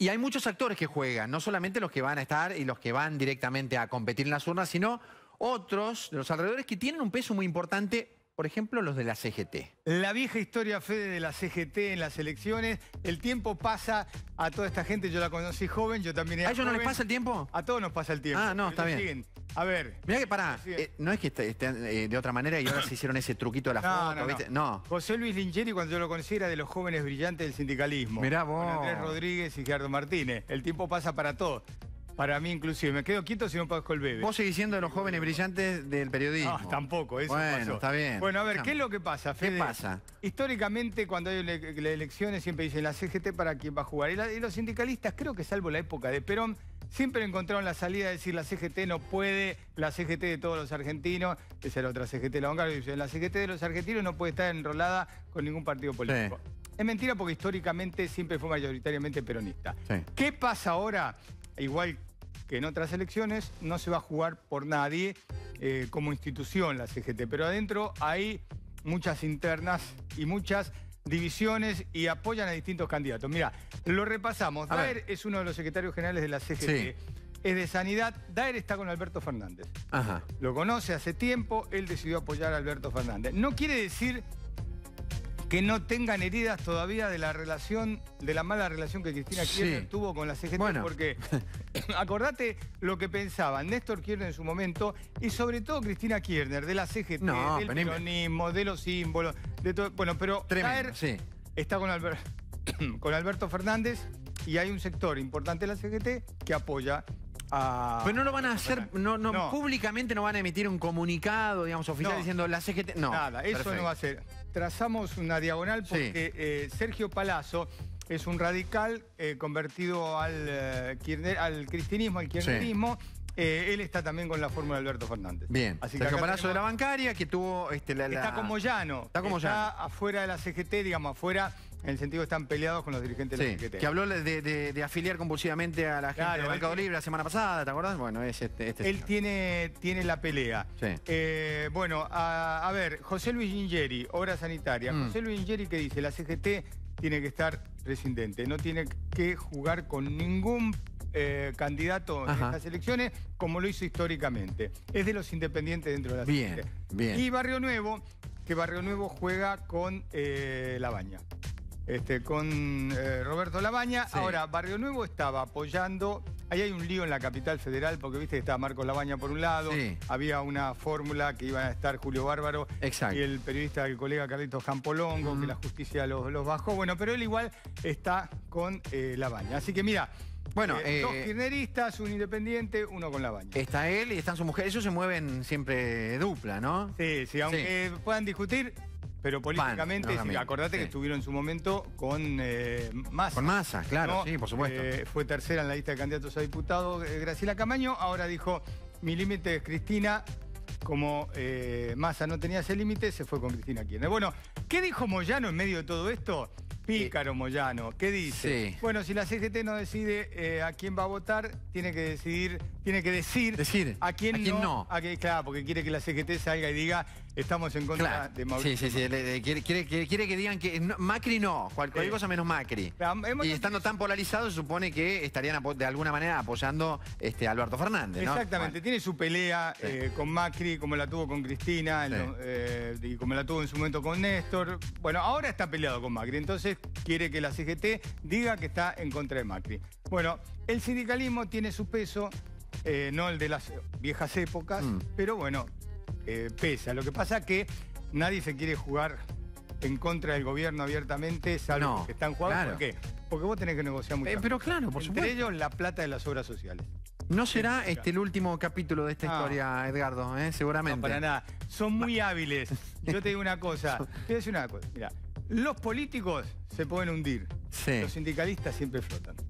Y hay muchos actores que juegan, no solamente los que van a estar y los que van directamente a competir en las urnas, sino otros de los alrededores que tienen un peso muy importante, por ejemplo, los de la CGT. La vieja historia, Fede, de la CGT en las elecciones. El tiempo pasa a toda esta gente. Yo la conocí joven, yo también era joven. ¿A ellos no les pasa el tiempo? A todos nos pasa el tiempo. Ah, no, está bien. Siguen. A ver. Mirá que pará, no es que estén de otra manera y ahora se hicieron ese truquito de la foto, ¿viste? No. José Luis Lingeri, cuando yo lo conocí, era de los jóvenes brillantes del sindicalismo. Mirá vos. Con Andrés Rodríguez y Gerardo Martínez. El tiempo pasa para todos. Para mí, inclusive. Me quedo quieto si no pago el bebé. Vos seguís siendo de los jóvenes brillantes del periodismo. No, tampoco. Eso bueno, pasó. Está bien. Bueno, a ver, ¿qué es lo que pasa, Fede? ¿Qué pasa? Históricamente, cuando hay elecciones, siempre dicen la CGT para quién va a jugar. Y los sindicalistas, creo que salvo la época de Perón, siempre encontraron la salida de decir la CGT no puede, la CGT de todos los argentinos, esa era otra CGT, la bancaria, dice, la CGT de los argentinos no puede estar enrolada con ningún partido político. Sí. Es mentira porque históricamente siempre fue mayoritariamente peronista. Sí. ¿Qué pasa ahora? Igual que en otras elecciones, no se va a jugar por nadie como institución la CGT. Pero adentro hay muchas internas y muchas divisiones y apoyan a distintos candidatos. Mirá, lo repasamos. Daer es uno de los secretarios generales de la CGT. Sí. Es de Sanidad. Daer está con Alberto Fernández. Ajá. Lo conoce hace tiempo. Él decidió apoyar a Alberto Fernández. No quiere decir que no tengan heridas todavía de la relación, de la mala relación que Cristina Kirchner tuvo con la CGT, bueno, porque acordate lo que pensaban Néstor Kirchner en su momento y sobre todo Cristina Kirchner, de la CGT, del peronismo, de los símbolos, de todo. Bueno, pero Daer está con Alberto Fernández y hay un sector importante de la CGT que apoya. Pero no lo van a hacer, no, públicamente no van a emitir un comunicado, digamos, oficial diciendo la CGT. No, nada, eso no va a ser. Trazamos una diagonal porque Sergio Palazzo es un radical convertido al kirchnerismo, al kirchnerismo. Él está también con la fórmula de Alberto Fernández. Bien, así que Sergio Palazzo tenemos, de la bancaria, que tuvo... Está con Moyano. Está como afuera de la CGT, digamos, afuera... En el sentido que están peleados con los dirigentes de la CGT. Que habló de afiliar compulsivamente a la gente de Mercado Libre la semana pasada, ¿te acordás? Bueno, es este él tiene la pelea. Sí. Bueno, a ver, José Luis Lingeri, Obra Sanitaria. José Luis Lingeri que dice, la CGT tiene que estar rescindente, no tiene que jugar con ningún candidato en estas elecciones, como lo hizo históricamente. Es de los independientes dentro de la CGT. Bien. Y Barrio Nuevo, que Barrio Nuevo juega con Lavagna. Con Roberto Lavagna. Ahora, Barrio Nuevo estaba apoyando... Ahí hay un lío en la capital federal, porque viste que estaba Marco Lavagna por un lado, había una fórmula que iban a estar Julio Bárbaro y el periodista, el colega Carlitos Campolongo, que la justicia los bajó. Bueno, pero él igual está con Lavagna. Así que mira... Bueno, dos kirchneristas, un independiente, uno con Lavagna. Está él y están sus mujeres. Ellos se mueven siempre dupla, ¿no? Sí, aunque puedan discutir... Pero políticamente, acordate que estuvieron en su momento con Massa. Con Massa, claro, ¿no? Sí, por supuesto. Fue tercera en la lista de candidatos a diputados Graciela Camaño. Ahora dijo, mi límite es Cristina. Como Massa no tenía ese límite, se fue con Cristina Kirchner. Bueno, ¿qué dijo Moyano en medio de todo esto? Pícaro Moyano, ¿qué dice? Bueno, si la CGT no decide a quién va a votar, tiene que decidir, tiene que decir a quién no. Claro, porque quiere que la CGT salga y diga, estamos en contra de Mauricio. Quiere que digan que no, Macri no, cualquier cosa menos Macri. Claro, y estando tan polarizados, supone que estarían de alguna manera apoyando a Alberto Fernández, ¿no? Exactamente, tiene su pelea con Macri, como la tuvo con Cristina, y como la tuvo en su momento con Néstor. Bueno, ahora está peleado con Macri, entonces quiere que la CGT diga que está en contra de Macri. Bueno, el sindicalismo tiene su peso, no el de las viejas épocas, pero bueno, pesa. Lo que pasa es que nadie se quiere jugar en contra del gobierno abiertamente, salvo que están jugando. ¿Por qué? Porque vos tenés que negociar mucho. Pero claro, por supuesto. Entre ellos, la plata de las obras sociales. No será el último capítulo de esta historia, Edgardo, seguramente. No, para nada. Son muy hábiles. Yo te digo una cosa. Mirá. Los políticos se pueden hundir, los sindicalistas siempre flotan.